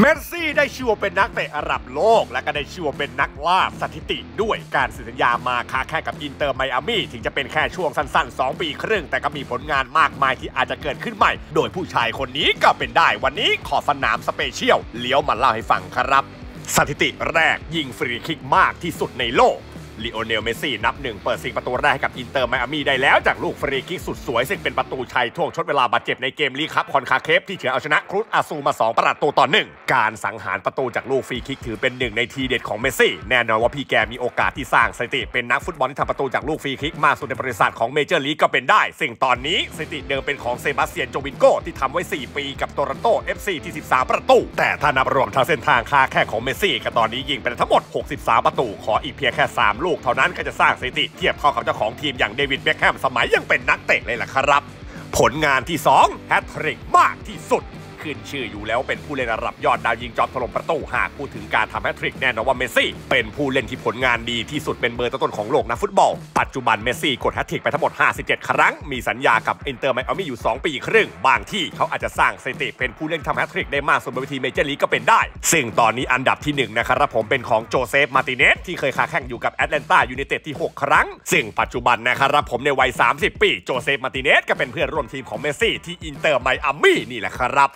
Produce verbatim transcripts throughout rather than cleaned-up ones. เมสซี่ได้ชื่อว่าเป็นนักเตะระดับโลกและก็ได้ชื่อว่าเป็นนักล่าสถิติด้วยการเซ็นสัญญามาค้าแข่งกับอินเตอร์ไมอามี่ถึงจะเป็นแค่ช่วงสั้นๆสองปีครึ่งแต่ก็มีผลงานมากมายที่อาจจะเกิดขึ้นใหม่โดยผู้ชายคนนี้ก็เป็นได้วันนี้ขอสนามสเปเชียลเลี้ยวมาเล่าให้ฟังครับสถิติแรกยิงฟรีคิกมากที่สุดในโลกลีโอเนล เมสซี่นับหนึ่งเปิดซิงประตูแรกให้กับอินเตอร์ไมอามี่ได้แล้วจากลูกฟรีคิกสุดสวยซึ่งเป็นประตูชัยท่วงชดเวลาบาดเจ็บในเกมลีกคัพคอนคาเคฟที่เฉือนเอาชนะครูซอาซูมาสองประตูต่อหนึ่งการสังหารประตูจากลูกฟรีคิกถือเป็นหนึ่งในทีเด็ดของเมสซี่แน่นอนว่าพี่แกมีโอกาสที่สร้างสถิติเป็นนักฟุตบอลที่ทำประตูจากลูกฟรีคิกมากสุดในประวัติศาสตร์ของเมเจอร์ลีกก็เป็นได้ซึ่งตอนนี้สถิติเดิมเป็นของเซบาสเตียน โจวินโก้ที่ทำไว้สี่ปีกับโตรอนโต เอฟ ซี ที่สิบสามประตูแต่ถ้านับรวมทั้งเส้นทางค้าแข่งของเมสซี่ก็ตอนนี้ยิงไปทั้งหมดหกสิบสามประตูขออีกเพียงแค่สามลูกเท่านั้นก็จะสร้างสถิติเทียบข้อกับเจ้าของทีมอย่างเดวิดเบ็คแฮมสมัยยังเป็นนักเตะเลยล่ะครับผลงานที่สองแฮตทริกมากที่สุดขึ้นชื่ออยู่แล้วเป็นผู้เล่นระดับยอดดาวยิงจอมถล่มประตูหากพูดถึงการทำแฮตทริกแน่นอนว่าเมสซี่เป็นผู้เล่นที่ผลงานดีที่สุดเป็นเบอร์ต้นๆของโลกนะฟุตบอลปัจจุบันเมสซี่กดแฮตทริกไปทั้งหมดห้าสิบเจ็ดครั้งมีสัญญากับอินเตอร์ไมอามี่อยู่สองปีครึ่งบางที่เขาอาจจะสร้างสถิติเป็นผู้เล่นทำแฮตทริกได้มากสุดบนเวทีเมเจอร์ลีกก็เป็นได้ซึ่งตอนนี้อันดับที่หนึ่งนะครับผมเป็นของโจเซฟมาร์ติเนสที่เคยค้าแข่งอยู่กับแอตแลนตายูไนเต็ดที่หกครั้งซึ่งปัจจุบันนะครับผมในวัยสามสิบปีโจเซฟมาร์ติเนสก็เป็นเพื่อนร่วมทีมของเมสซี่ที่อินเตอร์ไมอามี่นี่แหละครับ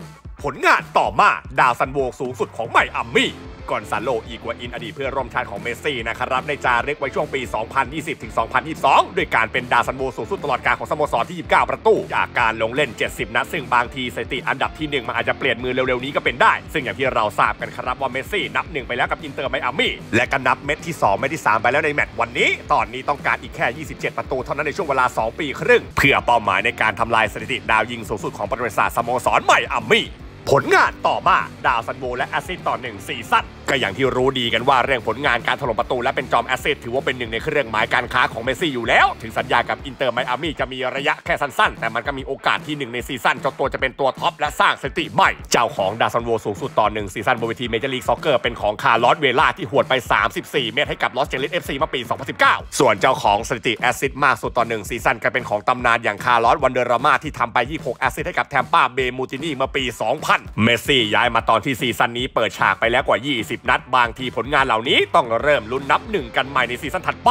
ผลงานต่อมาดาวซันโวสูงสุดของไมอามี่กอนซาโล อีกัวอินอดีตเพื่อนร่วมชาติของเมสซี่นะครับได้จารึกไว้ช่วงปี สองพันยี่สิบถึงสองพันยี่สิบสอง ด้วยการเป็นดาวซันโวสูงสุดตลอดการของสโมสรที่ ยี่สิบเก้า ประตูจากการลงเล่น เจ็ดสิบ นัดซึ่งบางทีสถิติอันดับที่หนึ่งมันอาจจะเปลี่ยนมือเร็วๆนี้ก็เป็นได้ซึ่งอย่างที่เราทราบกันครับว่าเมสซี่นับหนึ่งไปแล้วกับอินเตอร์ไมอามี่และก็นับเม็ดที่สองเม็ดที่สามไปแล้วในแมตช์วันนี้ตอนนี้ต้องการอีกแค่ยี่สิบเจ็ดประตูเท่านั้นในช่วงเวลาสองปีครึ่งเพื่อเป้าหมายในการทำลายสถิติดาวยิงสูงสุดของประวัติศาสตร์สโมสรไมอามี่ผลงานต่อมาดาวซันโวและแอสซิสต์ต่อหนึ่งซีซั่นก็อย่างที่รู้ดีกันว่าเรื่องผลงานการถล่มประตูและเป็นจอมแอสซิสต์ถือว่าเป็นหนึ่งในเครื่องหมายการค้าของเมสซี่อยู่แล้วถึงสัญญากับอินเตอร์ไมอามี่จะมีระยะแค่สั้นๆแต่มันก็มีโอกาสที่หนึ่งในซีซั่นเจ้าตัวจะเป็นตัวท็อปและสร้างสถิติใหม่เจ้าของดาวซันโวสูงสุดต่อหนึ่งซีซั่นบนเวทีเมเจอร์ลีกซ็อกเกอร์เป็นของคาร์ลอสเวล่าที่หวดไปสามสิบสี่เมตรให้กับลอสแอนเจลิส เอฟ ซี เมื่อปี สองพันสิบเก้า ส่วนเจ้าของสถิติแอสซิสต์มากสุดต่อหนึ่งซีซั่นก็เป็นของตำนานอย่างคาร์ลอส วันเดอราม่าที่ทำไป ยี่สิบหก แอสซิสต์ให้กับแทมปา เบย์ มูตินี่เมื่อปี สองพันเมสซี่ย้ายมาตอนที่ซีซั่นนี้เปิดฉากไปแล้วกว่ายี่สิบนัดบางทีผลงานเหล่านี้ต้องเริ่มลุ้นนับหนึ่งกันใหม่ในซีซั่นถัดไป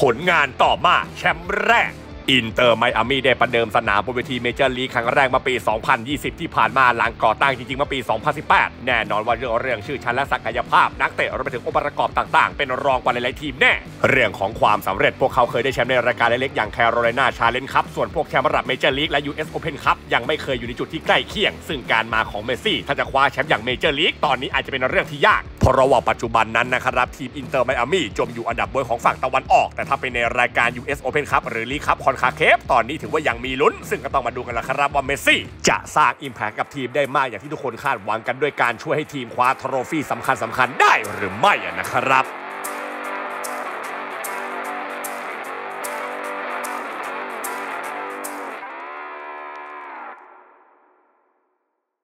ผลงานต่อมาแชมป์แรกอินเตอร์ไมอามี่ได้ประเดิมสนามบนเวทีเมเจอร์ลีกครั้งแรกมาปี สองพันยี่สิบ ที่ผ่านมาหลังก่อตั้งจริงๆมาปี สองพันสิบแปด แน่นอนว่าเรื่องเรื่องชื่อชั้นและศักยภาพนักเตะรวมไปถึงองค์ประกอบต่างๆเป็นรองกว่าหลายๆทีมแน่เรื่องของความสำเร็จพวกเขาเคยได้แชมป์ในรายการเล็กๆอย่างแคโรไลนาชาเลนจ์คัพส่วนพวกแชมป์ระดับเมเจอร์ลีกและ ยู เอส Open Cup ยังไม่เคยอยู่ในจุดที่ใกล้เคียงซึ่งการมาของเมสซี่ถ้าจะคว้าแชมป์อย่างเมเจอร์ลีกตอนนี้อาจจะเป็นเรื่องที่ยากเพราะว่าปัจจุบันนั้นนะครับทีมอินเตอร์ไมอามี่จมอยู่อันดับบนของฝั่งตะวันออกแต่ถ้าเป็นในรายการ ยู เอส Open Cup หรือ League Cupคาเคฟตอนนี้ถือว่ายังมีลุ้นซึ่งก็ต้องมาดูกันละครับว่าเมสซี่จะสร้างอิมแพคกับทีมได้มากอย่างที่ทุกคนคาดหวังกันด้วยการช่วยให้ทีมคว้าทรอฟี่สำคัญสำคัญได้หรือไม่นะครับ